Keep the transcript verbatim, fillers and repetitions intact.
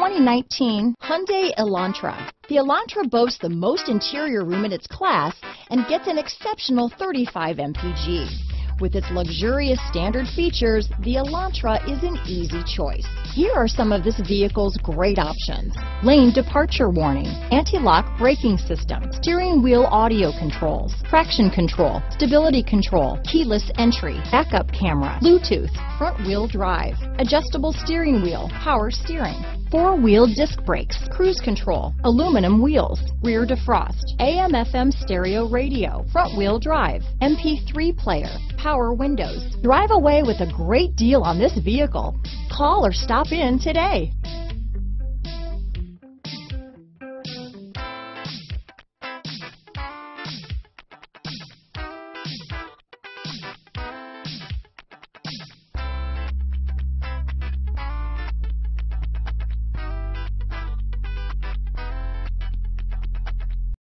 twenty nineteen Hyundai Elantra. The Elantra boasts the most interior room in its class and gets an exceptional thirty-five M P G. With its luxurious standard features, the Elantra is an easy choice. Here are some of this vehicle's great options: lane departure warning, anti-lock braking system, steering wheel audio controls, traction control, stability control, keyless entry, backup camera, Bluetooth, front wheel drive, adjustable steering wheel, power steering, four-wheel disc brakes, cruise control, aluminum wheels, rear defrost, A M F M stereo radio, front-wheel drive, M P three player, power windows. Drive away with a great deal on this vehicle. Call or stop in today.